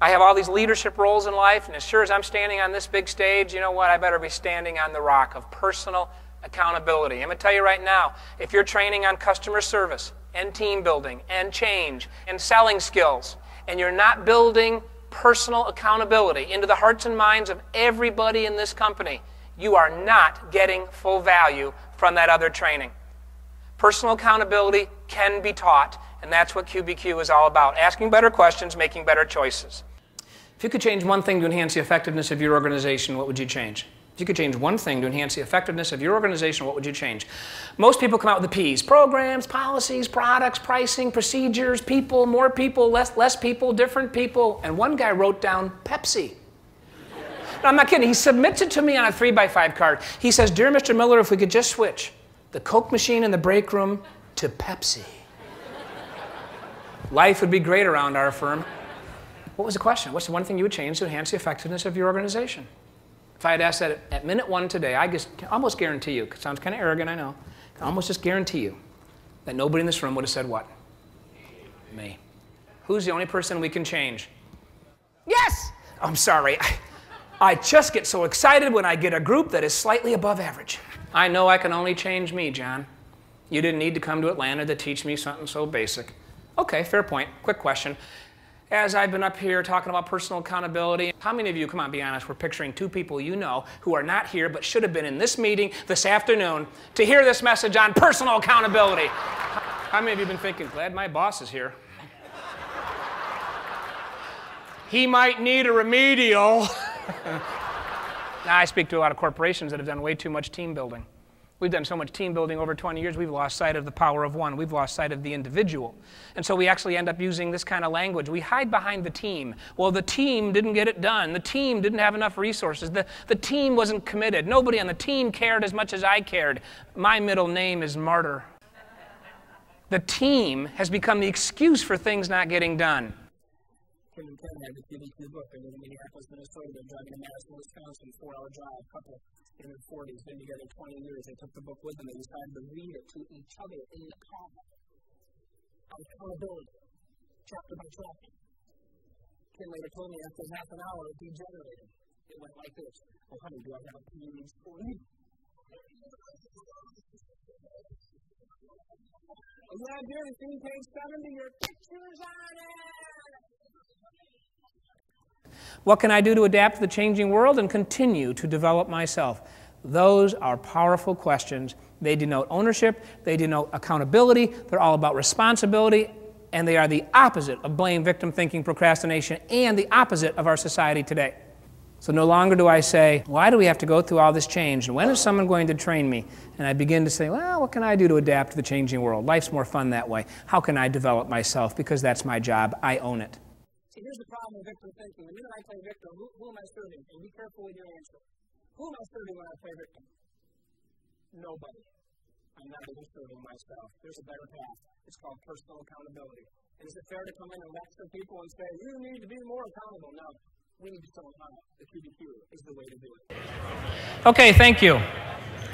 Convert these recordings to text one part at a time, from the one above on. I have all these leadership roles in life, and as sure as I'm standing on this big stage, you know what, I better be standing on the rock of personal accountability. I'm going to tell you right now, if you're training on customer service and team building and change and selling skills, and you're not building personal accountability into the hearts and minds of everybody in this company, you are not getting full value from that other training. Personal accountability can be taught, and that's what QBQ is all about, asking better questions, making better choices. If you could change one thing to enhance the effectiveness of your organization, what would you change? If you could change one thing to enhance the effectiveness of your organization, what would you change? Most people come out with the P's: programs, policies, products, pricing, procedures, people, more people, less people, different people. And one guy wrote down Pepsi. No, I'm not kidding. He submits it to me on a 3x5 card. He says, "Dear Mr. Miller, if we could just switch the Coke machine in the break room to Pepsi, life would be great around our firm." What was the question? What's the one thing you would change to enhance the effectiveness of your organization? If I had asked that at minute one today, I just almost guarantee you, because it sounds kind of arrogant, I know, I almost just guarantee you that nobody in this room would have said what? Me. Who's the only person we can change? Yes! I'm sorry. I just get so excited when I get a group that is slightly above average. I know I can only change me, John. You didn't need to come to Atlanta to teach me something so basic. Okay, fair point. Quick question. As I've been up here talking about personal accountability, how many of you, come on, be honest, we're picturing two people you know who are not here but should have been in this meeting this afternoon to hear this message on personal accountability? How many of you have been thinking, glad my boss is here? He might need a remedial. I speak to a lot of corporations that have done way too much team building. We've done so much team building over 20 years, we've lost sight of the power of one. We've lost sight of the individual. And so we actually end up using this kind of language. We hide behind the team. Well, the team didn't get it done. The team didn't have enough resources. The team wasn't committed. Nobody on the team cared as much as I cared. My middle name is Martyr. The team has become the excuse for things not getting done. Pretty important. I had the QBQ book. I was in Minneapolis, Minnesota. They're driving to Madison, Wisconsin, 4-hour drive, couple in their 40s, been together 20 years. They took the book with them. They decided to read it to each other in the car. Accountability, chapter by chapter. Ken later told me after half an hour, it degenerated. It went like this: "Well, honey, do I have a PhD for you?" "Yeah, dear, the thing page 70, your picture's on it." What can I do to adapt to the changing world and continue to develop myself? Those are powerful questions. They denote ownership, they denote accountability, they're all about responsibility, and they are the opposite of blame, victim thinking, procrastination, and the opposite of our society today. So no longer do I say, why do we have to go through all this change? And when is someone going to train me? And I begin to say, well, what can I do to adapt to the changing world? Life's more fun that way. How can I develop myself? Because that's my job. I own it. Here's the problem with victim thinking. The minute I play victim, who am I serving? And be careful with your answer. Who am I serving when I play victim? Nobody. I'm not even serving myself. There's a better path. It's called personal accountability. And is it fair to come in and lecture people and say, you need to be more accountable? No. We need to become accountable. The QBQ is the way to do it. Okay, thank you.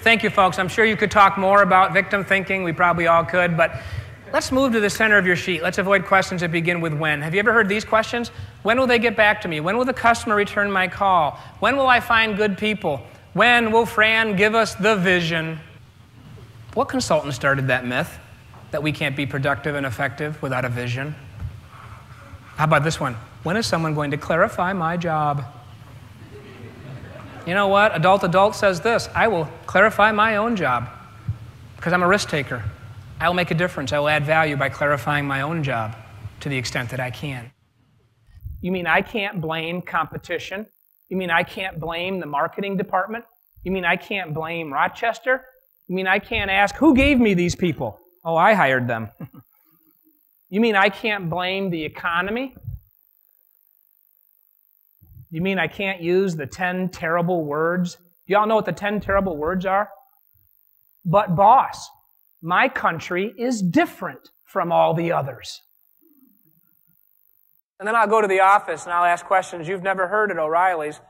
Thank you, folks. I'm sure you could talk more about victim thinking. We probably all could, but let's move to the center of your sheet. Let's avoid questions that begin with when. Have you ever heard these questions? When will they get back to me? When will the customer return my call? When will I find good people? When will Fran give us the vision? What consultant started that myth that we can't be productive and effective without a vision? How about this one? When is someone going to clarify my job? You know what? Adult says this: I will clarify my own job because I'm a risk taker. I will make a difference. I will add value by clarifying my own job to the extent that I can. You mean I can't blame competition? You mean I can't blame the marketing department? You mean I can't blame Rochester? You mean I can't ask, who gave me these people? Oh, I hired them. You mean I can't blame the economy? You mean I can't use the 10 terrible words? You all know what the 10 terrible words are? But boss, my country is different from all the others. And then I'll go to the office and I'll ask questions you've never heard at O'Reilly's.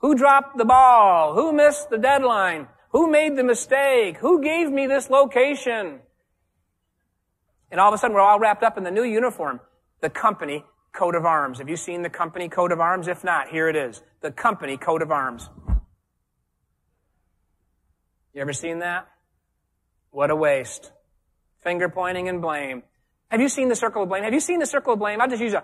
Who dropped the ball? Who missed the deadline? Who made the mistake? Who gave me this location? And all of a sudden we're all wrapped up in the new uniform. The company coat of arms. Have you seen the company coat of arms? If not, here it is. The company coat of arms. You ever seen that? What a waste. Finger pointing and blame. Have you seen the circle of blame? Have you seen the circle of blame? I'll just use a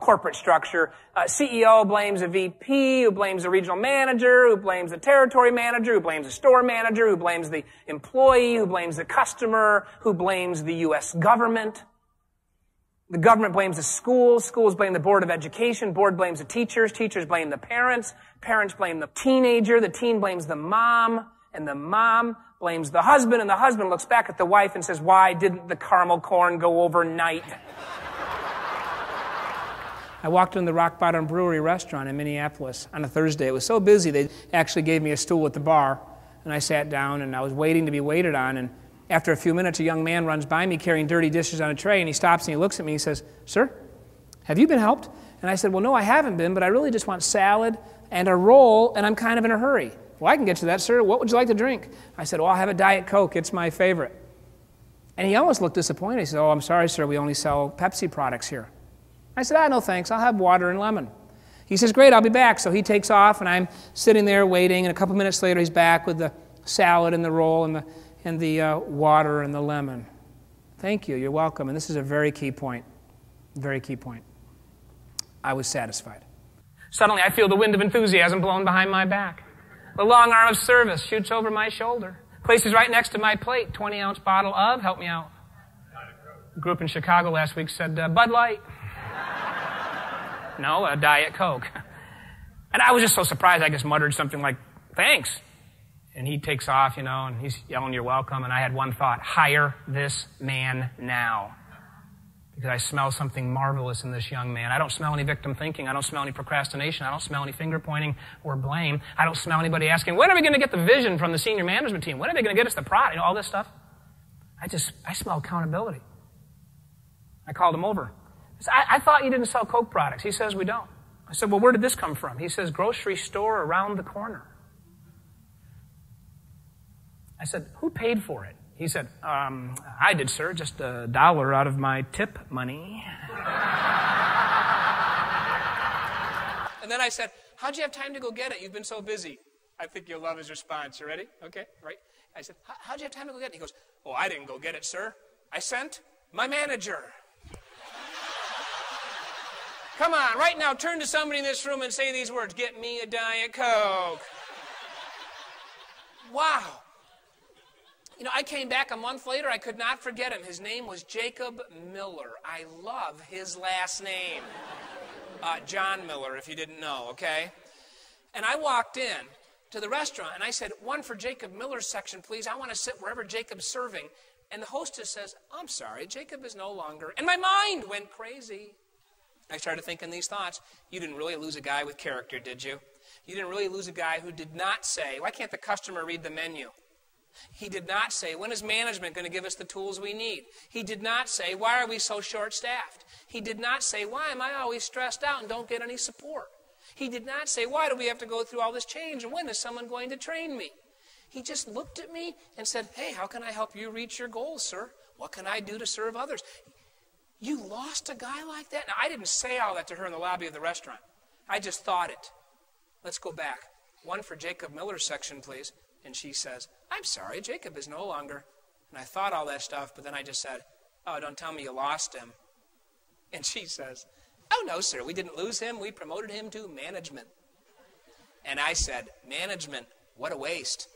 corporate structure. CEO blames a VP, who blames the regional manager, who blames the territory manager, who blames the store manager, who blames the employee, who blames the customer, who blames the U.S. government. The government blames the schools. Schools blame the Board of Education. Board blames the teachers. Teachers blame the parents. Parents blame the teenager. The teen blames the mom. And the mom blames the husband, and the husband looks back at the wife and says, why didn't the caramel corn go overnight? I walked into the Rock Bottom Brewery restaurant in Minneapolis on a Thursday. It was so busy, they actually gave me a stool at the bar, and I sat down, and I was waiting to be waited on, and after a few minutes, a young man runs by me carrying dirty dishes on a tray, and he stops and he looks at me and he says, sir, have you been helped? And I said, well, no, I haven't been, but I really just want salad and a roll, and I'm kind of in a hurry. Well, I can get you that, sir. What would you like to drink? I said, well, I'll have a Diet Coke. It's my favorite. And he almost looked disappointed. He said, oh, I'm sorry, sir. We only sell Pepsi products here. I said, no, thanks. I'll have water and lemon. He says, great, I'll be back. So he takes off, and I'm sitting there waiting, and a couple minutes later he's back with the salad and the roll and the water and the lemon. Thank you. You're welcome. And this is a very key point, very key point. I was satisfied. Suddenly I feel the wind of enthusiasm blowing behind my back. The long arm of service shoots over my shoulder. Places right next to my plate. 20-ounce bottle of, help me out. A group in Chicago last week said, Bud Light. No, a Diet Coke. And I was just so surprised, I just muttered something like, thanks. And he takes off, and he's yelling, you're welcome. And I had one thought, hire this man now. Because I smell something marvelous in this young man. I don't smell any victim thinking. I don't smell any procrastination. I don't smell any finger pointing or blame. I don't smell anybody asking, when are we going to get the vision from the senior management team? When are they going to get us the product? All this stuff. I smell accountability. I called him over. I said, I thought you didn't sell Coke products. He says, we don't. I said, well, where did this come from? He says, grocery store around the corner. I said, who paid for it? He said, I did, sir, just $1 out of my tip money. And then I said, how'd you have time to go get it? You've been so busy. I think you'll love his response. You ready? Okay, right. I said, how'd you have time to go get it? He goes, oh, I didn't go get it, sir. I sent my manager. Come on, right now, turn to somebody in this room and say these words. Get me a Diet Coke. Wow. I came back a month later. I could not forget him. His name was Jacob Miller. I love his last name. John Miller, if you didn't know, okay? And I walked in to the restaurant, and I said, one for Jacob Miller's section, please. I want to sit wherever Jacob's serving. And the hostess says, I'm sorry, Jacob is no longer. And my mind went crazy. I started thinking these thoughts. You didn't really lose a guy with character, did you? You didn't really lose a guy who did not say, why can't the customer read the menu? He did not say, when is management going to give us the tools we need? He did not say, why are we so short-staffed? He did not say, why am I always stressed out and don't get any support? He did not say, why do we have to go through all this change and when is someone going to train me? He just looked at me and said, hey, how can I help you reach your goals, sir? What can I do to serve others? You lost a guy like that? Now, I didn't say all that to her in the lobby of the restaurant. I just thought it. Let's go back. One for Jacob Miller's section, please. And she says, I'm sorry, Jacob is no longer. And I thought all that stuff, but then I just said, oh, don't tell me you lost him. And she says, oh, no, sir, we didn't lose him. We promoted him to management. And I said, management, what a waste.